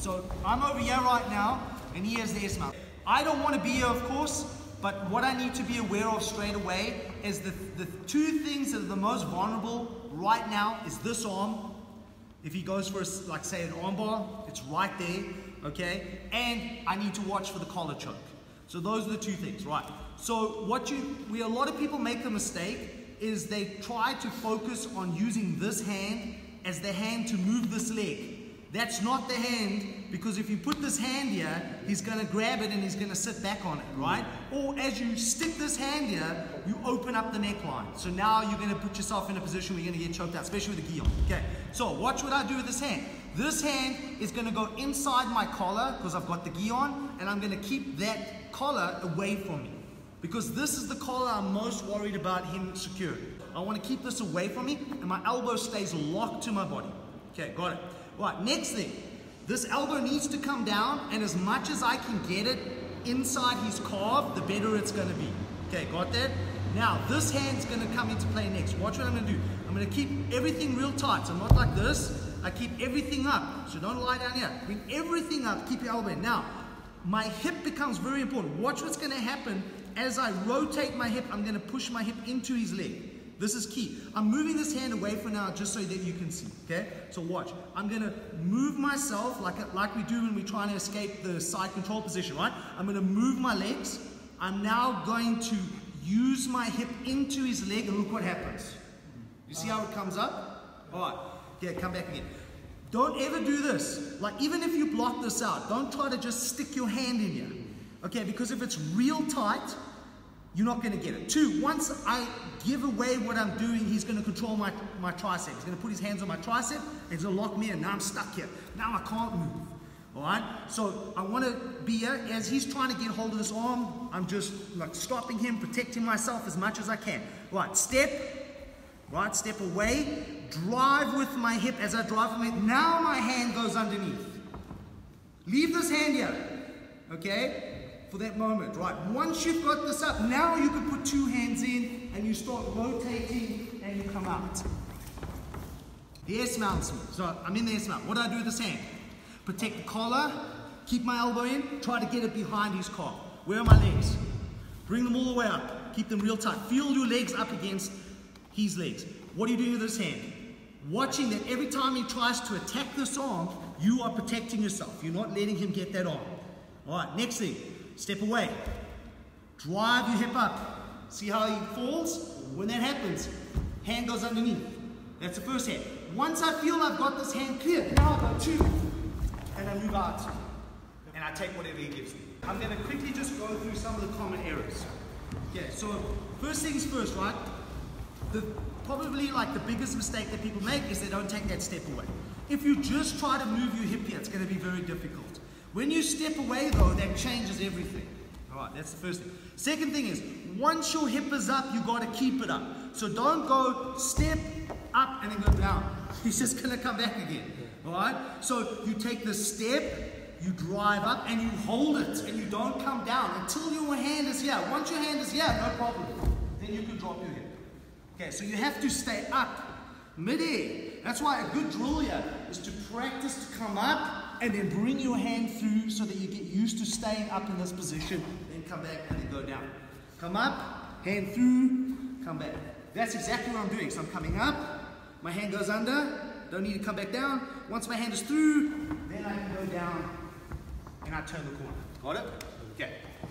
So I'm over here right now, and he has the S-mount. I don't want to be here, of course, but what I need to be aware of straight away is the two things that are the most vulnerable right now is this arm. If he goes for, like say, an arm bar, it's right there, okay? And I need to watch for the collar choke. So those are the two things, right? So a lot of people make the mistake is they try to focus on using this hand as the hand to move this leg. That's not the hand, because if you put this hand here, he's gonna grab it and he's gonna sit back on it, right? Or as you stick this hand here, you open up the neckline. So now you're gonna put yourself in a position where you're gonna get choked out, especially with the gi on, okay? So watch what I do with this hand. This hand is gonna go inside my collar, because I've got the gi on, and I'm gonna keep that collar away from me, because this is the collar I'm most worried about him securing. I wanna keep this away from me, and my elbow stays locked to my body. Okay, got it. Right, next thing, this elbow needs to come down, and as much as I can get it inside his calf, the better it's gonna be. Okay, got that? Now, this hand's gonna come into play next. Watch what I'm gonna do. I'm gonna keep everything real tight, so I'm not like this. I keep everything up, so don't lie down here. Bring everything up, keep your elbow in. Now, my hip becomes very important. Watch what's gonna happen as I rotate my hip. I'm gonna push my hip into his leg. This is key. I'm moving this hand away for now just so that you can see, okay? So watch. I'm gonna move myself like we do when we're trying to escape the side control position, right? I'm gonna move my legs. I'm now going to use my hip into his leg, and look what happens. You see how it comes up? All right, yeah, come back again. Don't ever do this. Like, even if you block this out, don't try to just stick your hand in here, okay? Because if it's real tight, you're not gonna get it. Two, once I give away what I'm doing, he's gonna control my tricep. He's gonna put his hands on my tricep, he's gonna lock me in, now I'm stuck here. Now I can't move, all right? So I wanna be here, as he's trying to get hold of this arm, I'm just like stopping him, protecting myself as much as I can. Right, step away, drive with my hip as I drive from it. Now my hand goes underneath. Leave this hand here, okay? For that moment, right? Once you've got this up, now you can put two hands in and you start rotating and you come out. The S-mount's me, so I'm in the S-mount. What do I do with this hand? Protect the collar, keep my elbow in, try to get it behind his calf. Where are my legs? Bring them all the way up, keep them real tight. Feel your legs up against his legs. What are you doing with this hand? Watching that every time he tries to attack this arm, you are protecting yourself. You're not letting him get that arm. All right, next thing. Step away, drive your hip up. See how he falls? When that happens, hand goes underneath. That's the first hand. Once I feel I've got this hand clear, now I go two, and I move out, and I take whatever he gives me. I'm gonna quickly just go through some of the common errors. Okay, so first things first, right? Probably like the biggest mistake that people make is they don't take that step away. If you just try to move your hip here, it's gonna be very difficult. When you step away though, that changes everything. All right, that's the first thing. Second thing is, once your hip is up, you gotta keep it up. So don't go step up and then go down. He's just gonna come back again, all right? So you take the step, you drive up, and you hold it, and you don't come down until your hand is here. Once your hand is here, no problem. Then you can drop your hip. Okay, so you have to stay up, mid-air. That's why a good drill here is to practice to come up, and then bring your hand through so that you get used to staying up in this position, then come back and then go down. Come up, hand through, come back. That's exactly what I'm doing. So I'm coming up, my hand goes under, don't need to come back down. Once my hand is through, then I can go down and I turn the corner. Got it? Okay.